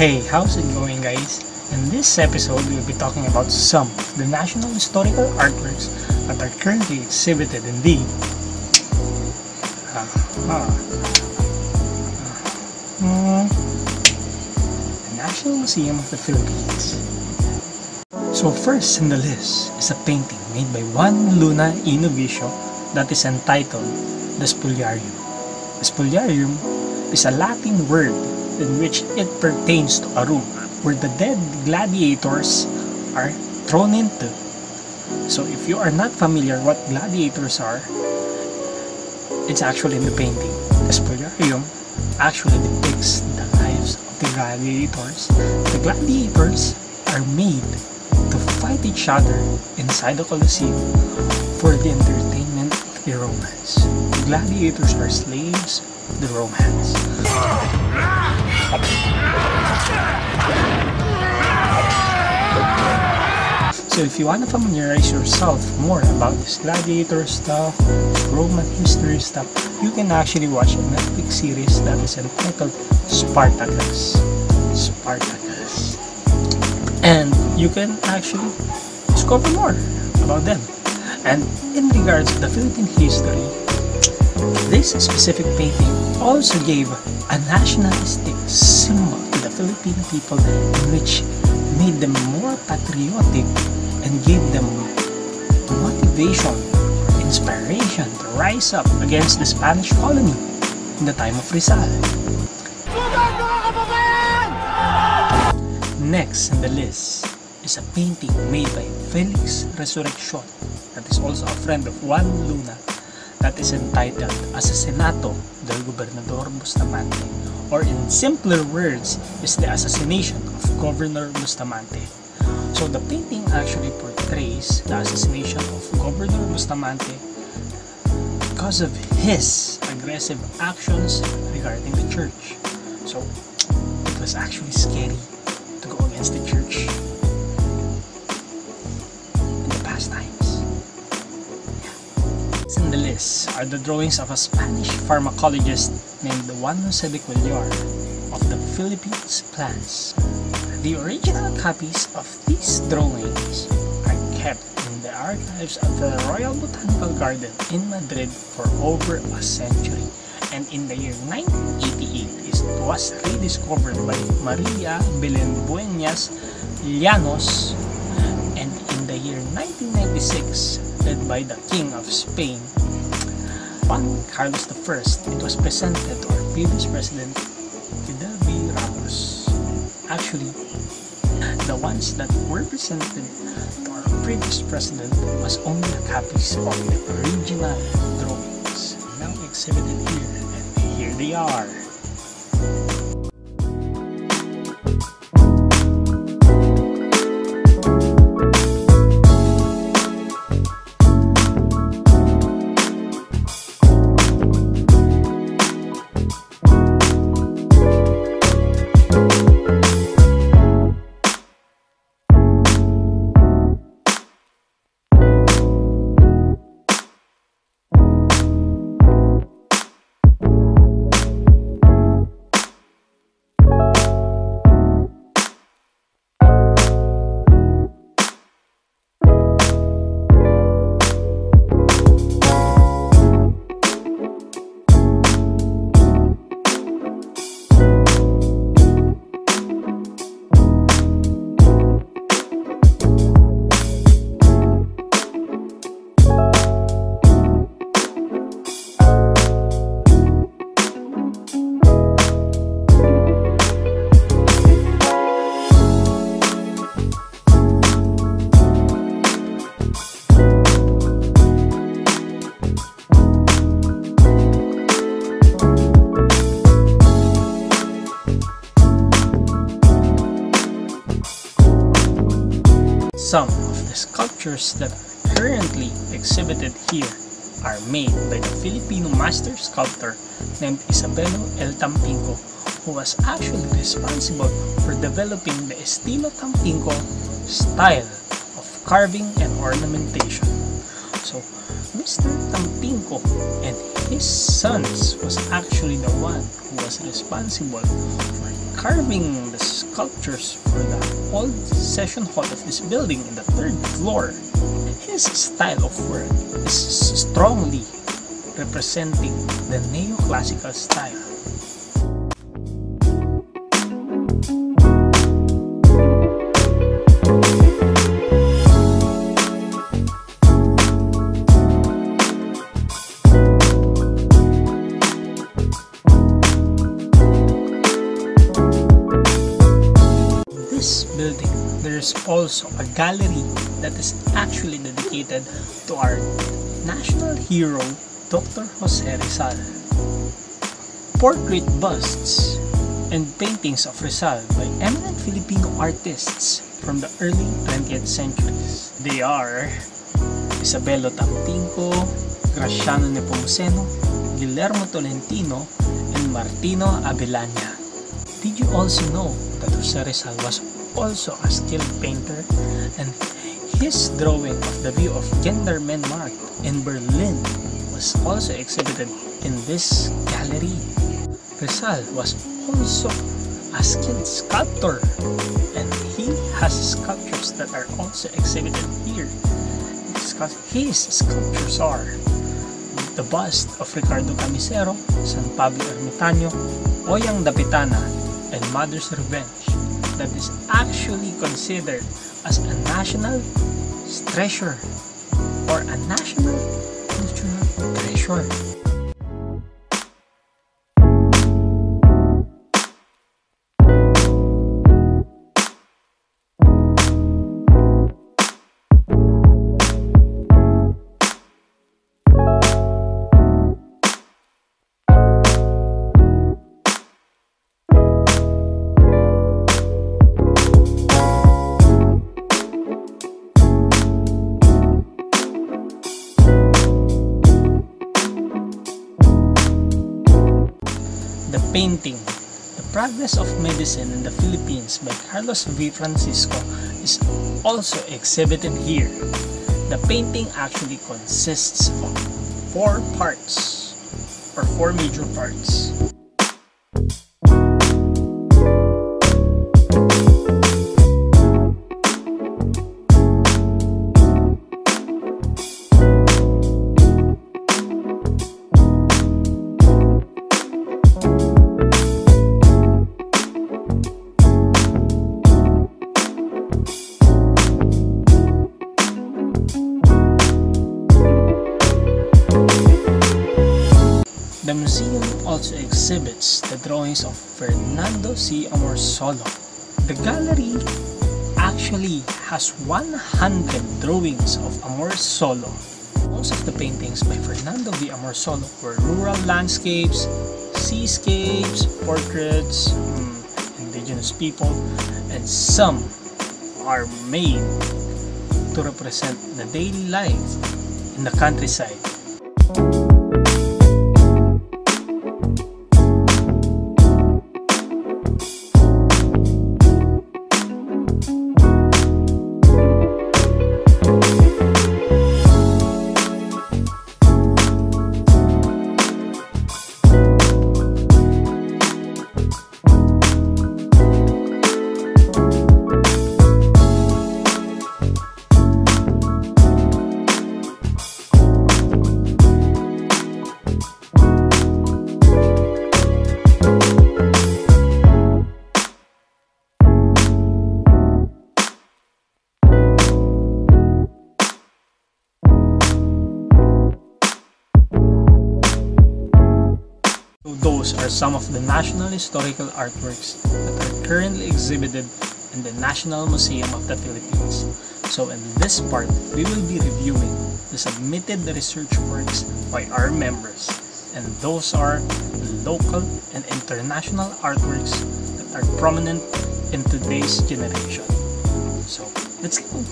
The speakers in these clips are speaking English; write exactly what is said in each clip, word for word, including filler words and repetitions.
Hey, how's it going, guys? In this episode, we'll be talking about some of the national historical artworks that are currently exhibited in the uh-huh. uh, the National Museum of the Philippines. So first in the list is a painting made by Juan Luna Inubicio that is entitled The Spoliarium. The Spoliarium is a Latin word in which it pertains to a room where the dead gladiators are thrown into. So if you are not familiar what gladiators are, it's actually in the painting. The Spoliarium actually depicts the lives of the gladiators. The gladiators are made to fight each other inside the Colosseum for the entertainment of the Romans. The gladiators are slaves of the Romans. So if you want to familiarize yourself more about this gladiator stuff, Roman history stuff, you can actually watch a Netflix series that is entitled Spartacus. Spartacus. And you can actually discover more about them. And in regards to the Philippine history, this specific painting also gave a nationalistic symbol to the Philippine people, which made them more patriotic and gave them motivation, inspiration to rise up against the Spanish colony in the time of Rizal. Next in the list is a painting made by Felix Resurreccion that is also a friend of Juan Luna that is entitled Assassinato del Gobernador Bustamante, or in simpler words, is the assassination of Governor Bustamante. So the painting actually portrays the assassination of Governor Bustamante because of his aggressive actions regarding the church. So it was actually scary to go against the church in the past times. Yeah. In the list are the drawings of a Spanish pharmacologist named Juan Lucede Millard of the Philippines plants. The original copies of these drawings are kept in the archives of the Royal Botanical Garden in Madrid for over a century, and in the year nineteen eighty-eight it was rediscovered by Maria Buenas Llanos, and in the year nineteen ninety-six, led by the King of Spain, Juan Carlos the First, it was presented to our previous president, Fidel V. Ramos. Actually, the ones that were presented to our previous president was only the copies of the original drawings now exhibited here, and here they are. Some of the sculptures that are currently exhibited here are made by the Filipino master sculptor named Isabelo El Tampinco, who was actually responsible for developing the Estilo Tampinco style of carving and ornamentation. So Mister Tampinco and his sons was actually the one who was responsible for carving the sculptures for the old session hall of this building in the third floor. His style of work is strongly representing the neoclassical style. Also a gallery that is actually dedicated to our national hero, Doctor Jose Rizal. Portrait busts and paintings of Rizal by eminent Filipino artists from the early twentieth centuries. They are Isabelo El Tampinco, Graciano Nepomuceno, Guillermo Tolentino, and Martino Abellana. Did you also know that Jose Rizal was also a skilled painter, and his drawing of the view of Gendarmenmarkt in Berlin was also exhibited in this gallery. Rizal was also a skilled sculptor, and he has sculptures that are also exhibited here. His sculptures are the bust of Ricardo Camisero, San Pablo Ermitaño, Oyang Dapitana, and Mother's Revenge, that is actually considered as a national treasure or a national cultural treasure. Painting. The Progress of Medicine in the Philippines by Carlos V. Francisco is also exhibited here. The painting actually consists of four parts or four major parts. The museum also exhibits the drawings of Fernando C. Amorsolo. The gallery actually has one hundred drawings of Amorsolo. Most of the paintings by Fernando V. Amorsolo were rural landscapes, seascapes, portraits, indigenous people, and some are made to represent the daily life in the countryside. Those are some of the national historical artworks that are currently exhibited in the National Museum of the Philippines. So in this part, we will be reviewing the submitted research works by our members, and those are local and international artworks that are prominent in today's generation. So let's go!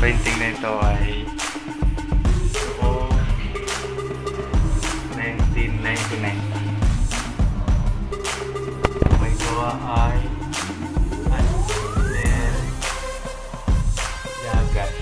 painting na ito ay nineteen ninety-nine. May gawa ay Asner Dagat.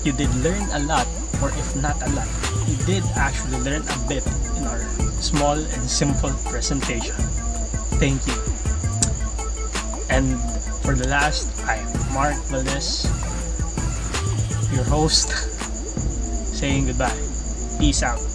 You did learn a lot, or if not a lot, you did actually learn a bit in our small and simple presentation. Thank you. And for the last, I'm Mark Valdez, your host, saying goodbye. Peace out.